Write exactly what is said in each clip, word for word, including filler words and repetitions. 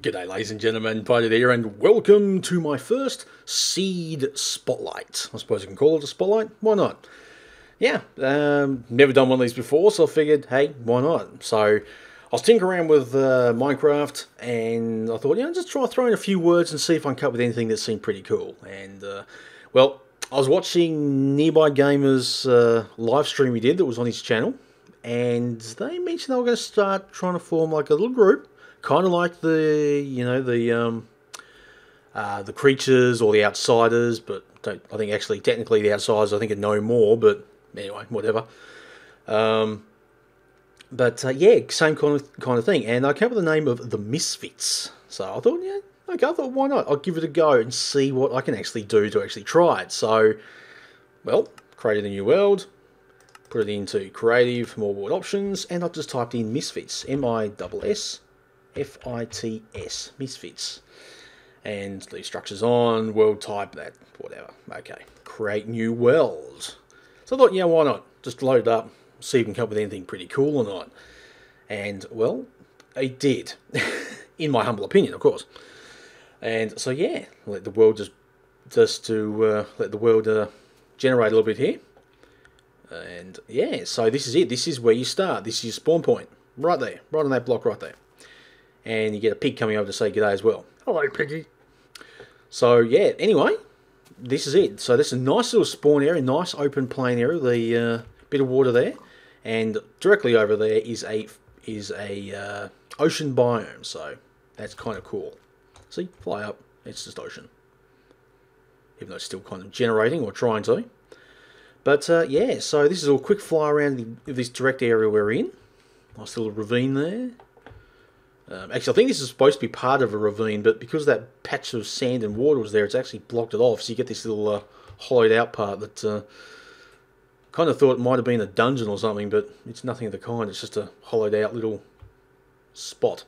G'day ladies and gentlemen, Piedude here, and welcome to my first seed spotlight. I suppose you can call it a spotlight, why not? Yeah, um, never done one of these before, so I figured, hey, why not? So I was tinkering around with uh, Minecraft, and I thought, you know, just try throwing a few words and see if I can come up with anything that seemed pretty cool. And, uh, well, I was watching Nearby Gamers' uh, live stream he did that was on his channel, and they mentioned they were going to start trying to form like a little group, kind of like the, you know, the um, uh, the creatures or the outsiders, but don't, I think actually technically the outsiders I think are no more, but anyway, whatever. Um, but uh, yeah, same kind of, kind of thing. And I came up with the name of The Misfits. So I thought, yeah, okay, I thought why not? I'll give it a go and see what I can actually do to actually try it. So, well, created a new world, put it into creative, more world options, and I just typed in Misfits, M I S S. F I T S, Misfits, and the structures on, world type, that, whatever. Okay, create new world. So I thought, yeah, why not? Just load it up, see if you can come up with anything pretty cool or not. And, well, it did, in my humble opinion, of course. And so, yeah, let the world just, just to, uh, let the world uh, generate a little bit here. And, yeah, so this is it. This is where you start. This is your spawn point, right there, right on that block right there. And you get a pig coming over to say g'day as well. Hello, piggy. So, yeah, anyway, this is it. So, this is a nice little spawn area, nice open plain area, the uh, bit of water there. And directly over there is a is a uh, ocean biome, so that's kind of cool. See, fly up, it's just ocean. Even though it's still kind of generating or trying to. But, uh, yeah, so this is a quick fly around the, this direct area we're in. Nice little ravine there. Um, actually, I think this is supposed to be part of a ravine, but because that patch of sand and water was there, it's actually blocked it off. So you get this little uh, hollowed out part that uh, kind of thought it might have been a dungeon or something, but it's nothing of the kind. It's just a hollowed out little spot.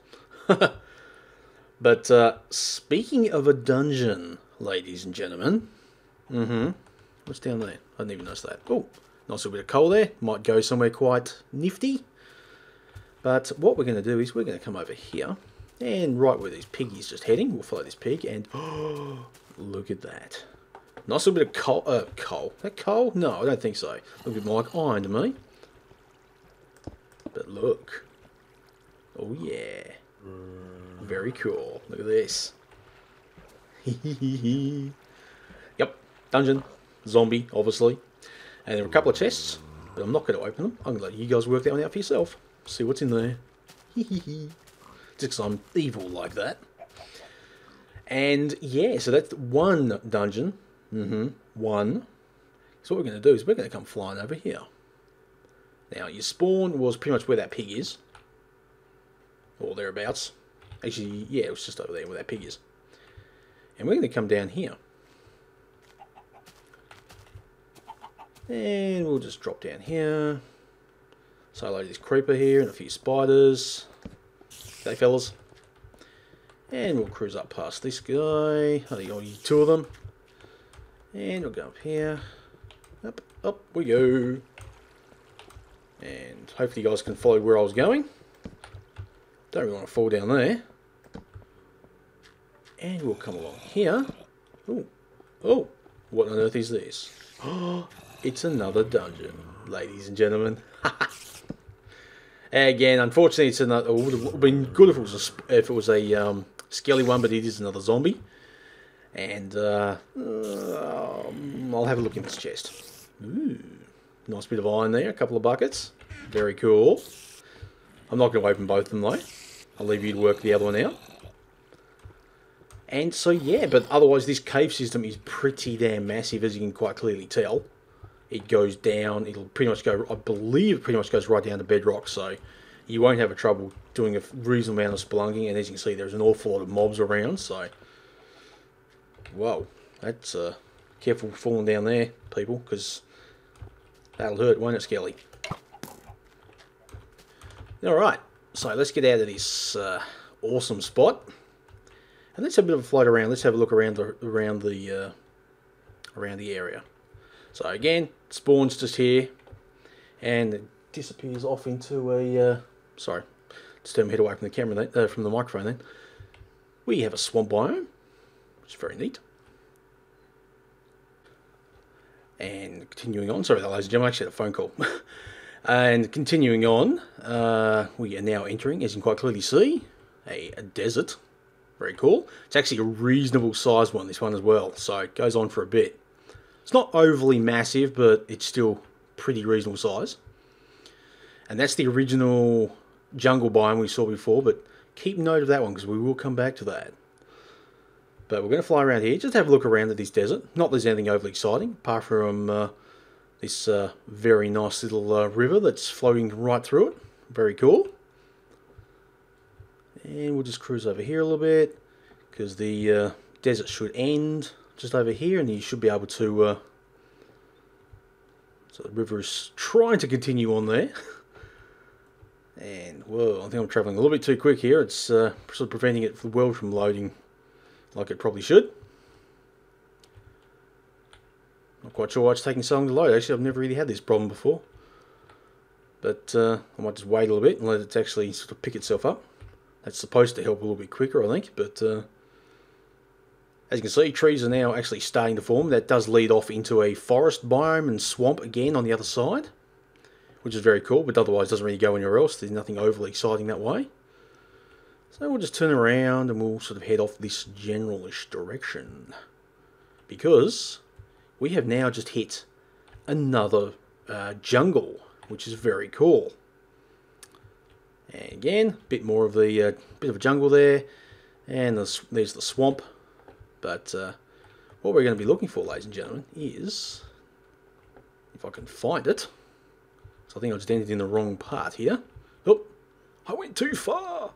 But uh, speaking of a dungeon, ladies and gentlemen, mm-hmm. What's down there? I didn't even notice that. Oh, nice little bit of coal there. Might go somewhere quite nifty. But what we're going to do is we're going to come over here, and right where these piggies just heading, we'll follow this pig, and oh, look at that. Nice little bit of coal. Uh, coal. That coal? No, I don't think so. A little bit more like iron to me. But look. Oh, yeah. Very cool. Look at this. Yep. Dungeon. Zombie, obviously. And there are a couple of chests, but I'm not going to open them. I'm going to let you guys work that one out for yourself. See what's in there. Just because I'm evil like that. And yeah, so that's one dungeon. Mm-hmm. One. So what we're going to do is we're going to come flying over here. Now, your spawn was pretty much where that pig is. Or thereabouts. Actually, yeah, it was just over there where that pig is. And we're going to come down here. And we'll just drop down here. So like this creeper here and a few spiders. Okay, fellas. And we'll cruise up past this guy. I think I'll use two of them. And we'll go up here. Up, up we go. And hopefully you guys can follow where I was going. Don't really want to fall down there. And we'll come along here. Oh, oh, what on earth is this? Oh, it's another dungeon, ladies and gentlemen. Again, unfortunately, it's another. It would have been good if it was a, if it was a um, skelly one, but it is another zombie. And uh, um, I'll have a look in this chest. Ooh, nice bit of iron there. A couple of buckets. Very cool. I'm not going to open both of them though. I'll leave you to work the other one out. And so yeah, but otherwise, this cave system is pretty damn massive, as you can quite clearly tell. It goes down, it'll pretty much go, I believe it pretty much goes right down to bedrock, so you won't have a trouble doing a reasonable amount of spelunking, and as you can see, there's an awful lot of mobs around, so... Whoa, that's, uh, careful falling down there, people, because that'll hurt, won't it, Skelly? Alright, so let's get out of this, uh, awesome spot, and let's have a bit of a float around, let's have a look around the, around the, uh, around the area. So again, spawns just here, and it disappears off into a, uh, sorry, just turn my head away from the camera, then, uh, from the microphone then, we have a swamp biome, which is very neat. And continuing on, sorry, ladies and gentlemen, I actually had a phone call. And continuing on, uh, we are now entering, as you can quite clearly see, a, a desert. Very cool. It's actually a reasonable sized one, this one as well, so it goes on for a bit. It's not overly massive, but it's still pretty reasonable size. And that's the original jungle biome we saw before, but keep note of that one because we will come back to that. But we're going to fly around here, just have a look around at this desert. Not that there's anything overly exciting, apart from uh, this uh, very nice little uh, river that's floating right through it. Very cool. And we'll just cruise over here a little bit, because the uh, desert should end just over here, and you should be able to... Uh... So the river is trying to continue on there. And, whoa, I think I'm travelling a little bit too quick here. It's uh, sort of preventing it for the world from loading like it probably should. Not quite sure why it's taking so long to load. Actually, I've never really had this problem before. But uh, I might just wait a little bit and let it actually sort of pick itself up. That's supposed to help a little bit quicker, I think. But uh, as you can see, trees are now actually starting to form. That does lead off into a forest biome and swamp again on the other side, which is very cool, but otherwise doesn't really go anywhere else. There's nothing overly exciting that way. So we'll just turn around and we'll sort of head off this generalish direction, because we have now just hit another uh, jungle, which is very cool. And again, a bit more of the uh, bit of a jungle there, and there's, there's the swamp. But uh, what we're going to be looking for, ladies and gentlemen, is if I can find it. So I think I just ended in the wrong part here. Oh, I went too far.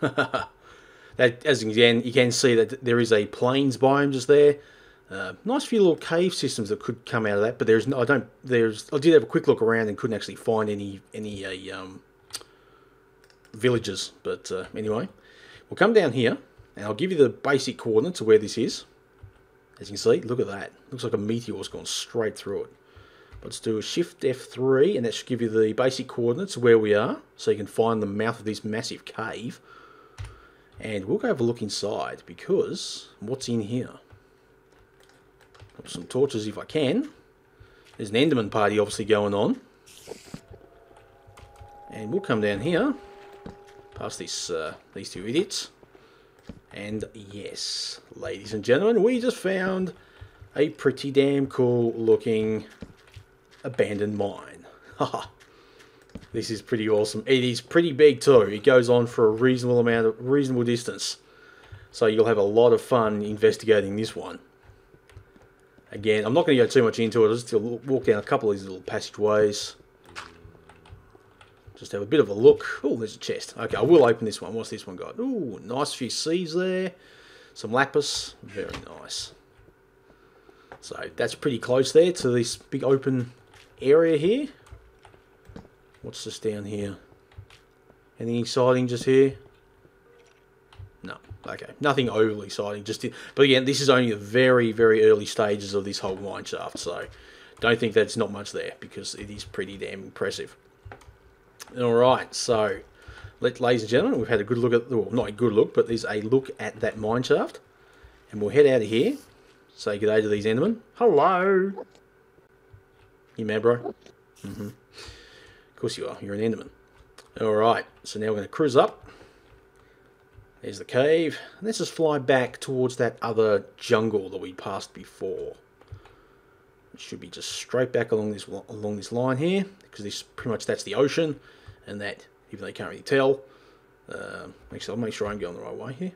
That, as again, you can see that there is a plains biome just there. Uh, nice few little cave systems that could come out of that, but there's no. I don't. There's. I did have a quick look around and couldn't actually find any any uh, um, villages. But uh, anyway, we'll come down here and I'll give you the basic coordinates of where this is. As you can see, look at that. Looks like a meteor's gone straight through it. Let's do a shift F three, and that should give you the basic coordinates of where we are, so you can find the mouth of this massive cave. And we'll go have a look inside, because what's in here? Put some torches if I can. There's an Enderman party obviously going on. And we'll come down here, past this, uh, these two idiots. And yes, ladies and gentlemen, we just found a pretty damn cool looking abandoned mine. Haha. This is pretty awesome. It is pretty big too. It goes on for a reasonable amount of reasonable distance. So you'll have a lot of fun investigating this one. Again, I'm not going to go too much into it. I'll just walk down a couple of these little passageways. Just have a bit of a look. Oh, there's a chest. Okay, I will open this one. What's this one got? Ooh, nice few seeds there. Some lapis. Very nice. So that's pretty close there to this big open area here. What's this down here? Anything exciting just here? No. Okay. Nothing overly exciting. Just here. But again, this is only the very, very early stages of this whole mine shaft, so don't think that's not much there, because it is pretty damn impressive. Alright, so, let, ladies and gentlemen, we've had a good look at, well, not a good look, but there's a look at that mine shaft. And we'll head out of here. Say good day to these Endermen. Hello! You mad, bro? Mm-hmm. Of course you are, you're an Enderman. Alright, so now we're going to cruise up. There's the cave. And let's just fly back towards that other jungle that we passed before. It should be just straight back along this along this line here, because this pretty much that's the ocean, and that, even though you can't really tell. Um, actually, I'll make sure I'm going the right way here.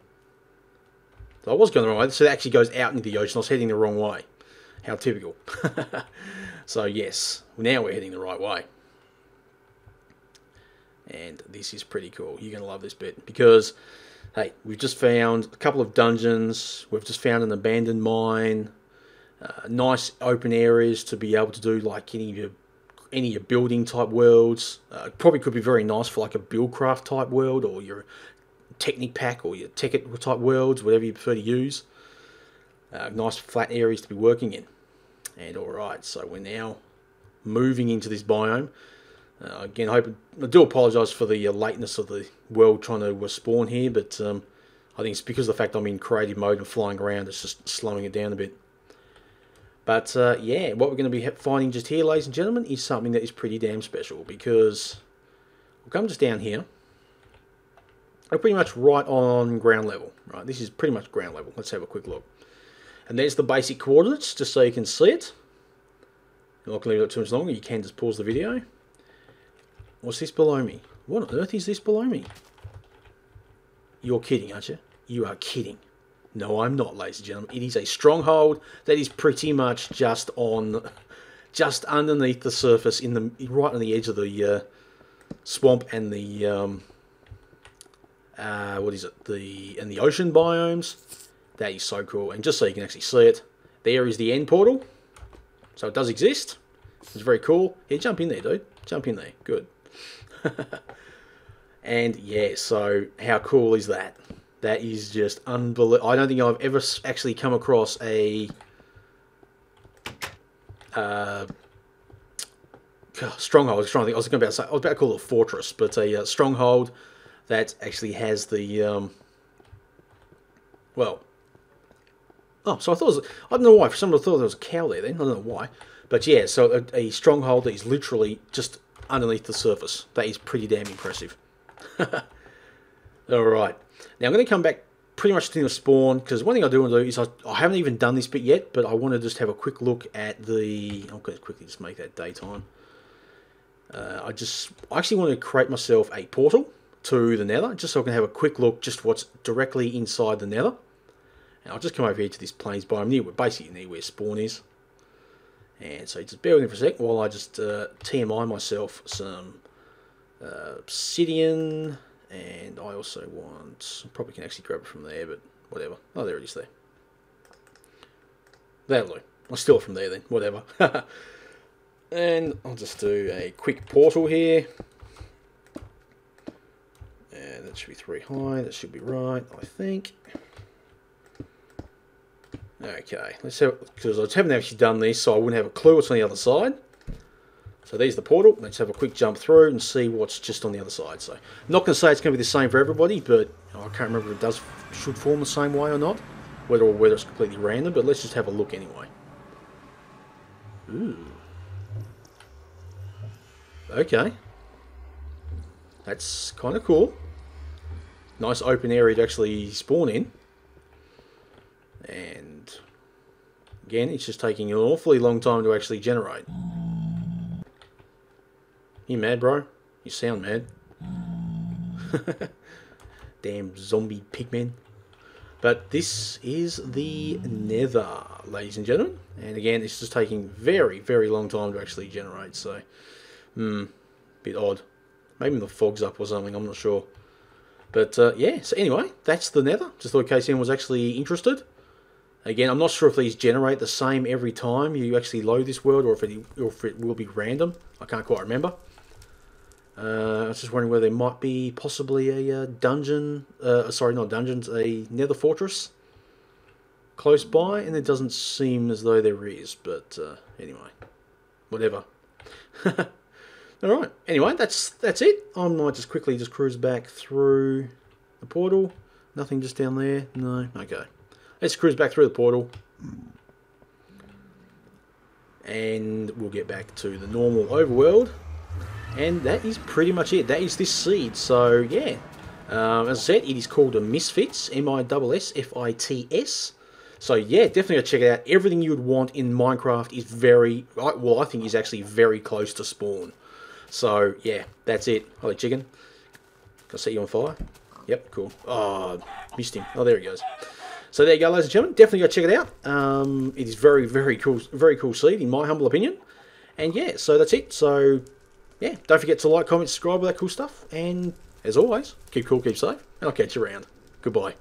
So I was going the wrong way, so it actually goes out into the ocean. I was heading the wrong way. How typical. So yes, now we're heading the right way. And this is pretty cool. You're going to love this bit because, hey, we've just found a couple of dungeons. We've just found an abandoned mine. Uh, nice open areas to be able to do like any of your, any of your building type worlds. Uh, probably could be very nice for like a buildcraft type world or your Technic pack or your Tekkit type worlds, whatever you prefer to use. Uh, nice flat areas to be working in. And alright, so we're now moving into this biome. Uh, again, I, hope, I do apologise for the uh, lateness of the world trying to uh, spawn here, but um, I think it's because of the fact I'm in creative mode and flying around, it's just slowing it down a bit. But uh, yeah, what we're going to be finding just here, ladies and gentlemen, is something that is pretty damn special, because we'll come just down here. We're pretty much right on ground level, right? This is pretty much ground level. Let's have a quick look. And there's the basic coordinates, just so you can see it. You're not going to leave it up too much longer. You can just pause the video. What's this below me? What on earth is this below me? You're kidding, aren't you? You are kidding. No, I'm not, ladies and gentlemen. It is a stronghold that is pretty much just on, just underneath the surface, in the right on the edge of the uh, swamp and the um, uh, what is it? The and the ocean biomes. That is so cool. And just so you can actually see it, there is the end portal. So it does exist. It's very cool. Yeah, jump in there, dude. Jump in there. Good. And yeah, so how cool is that? That is just unbelievable. I don't think I've ever actually come across a uh, stronghold. I was trying to think. I was about to say I was about to call it a fortress, but a uh, stronghold that actually has the um, well. Oh, so I thought it was, I don't know why. For some reason, I thought there was a cow there. Then I don't know why, but yeah. So a, a stronghold that is literally just underneath the surface. That is pretty damn impressive. All right. Now, I'm going to come back pretty much to the spawn, because one thing I do want to do is I, I haven't even done this bit yet, but I want to just have a quick look at the... I'm going to quickly just make that daytime. Uh, I just I actually want to create myself a portal to the Nether, just so I can have a quick look just what's directly inside the Nether. And I'll just come over here to this plains biome, near, basically near where spawn is. And so just bear with me for a sec while I just uh, T M I myself some uh, obsidian... And I also want, probably can actually grab it from there, but whatever. Oh, there it is there. That'll do. I'll steal it from there then, whatever. And I'll just do a quick portal here. And that should be three high, that should be right, I think. Okay, let's have, because I haven't actually done this, so I wouldn't have a clue what's on the other side. So there's the portal. Let's have a quick jump through and see what's just on the other side. So I'm not going to say it's going to be the same for everybody, but I can't remember if it does should form the same way or not, whether or whether it's completely random. But let's just have a look anyway. Ooh. Okay. That's kind of cool. Nice open area to actually spawn in. And again, it's just taking an awfully long time to actually generate. You mad, bro? You sound mad. Damn zombie pigmen. But this is the Nether, ladies and gentlemen. And again, this is taking very, very long time to actually generate. So, hmm, bit odd. Maybe the fog's up or something, I'm not sure. But uh, yeah, so anyway, that's the Nether. Just thought in case anyone was actually interested. Again, I'm not sure if these generate the same every time you actually load this world, or if it, or if it will be random. I can't quite remember. Uh, I was just wondering whether there might be possibly a uh, dungeon, uh, sorry, not dungeons, a nether fortress close by, and it doesn't seem as though there is, but uh, anyway, whatever. Alright, anyway, that's that's it. I might just quickly just cruise back through the portal. Nothing just down there? No? Okay. Let's cruise back through the portal. And we'll get back to the normal overworld. And that is pretty much it. That is this seed. So, yeah. Um, as I said, it is called The Misfits. M I S S F I T S. So, yeah, definitely go check it out. Everything you would want in Minecraft is very... Well, I think is actually very close to spawn. So, yeah, that's it. Holy chicken. Can I set you on fire? Yep, cool. Oh, missed him. Oh, there he goes. So there you go, ladies and gentlemen. Definitely go check it out. Um, it is very, very cool, very cool seed, in my humble opinion. And, yeah, so that's it. So... yeah, don't forget to like, comment, subscribe, all that cool stuff. And as always, keep cool, keep safe, and I'll catch you around. Goodbye.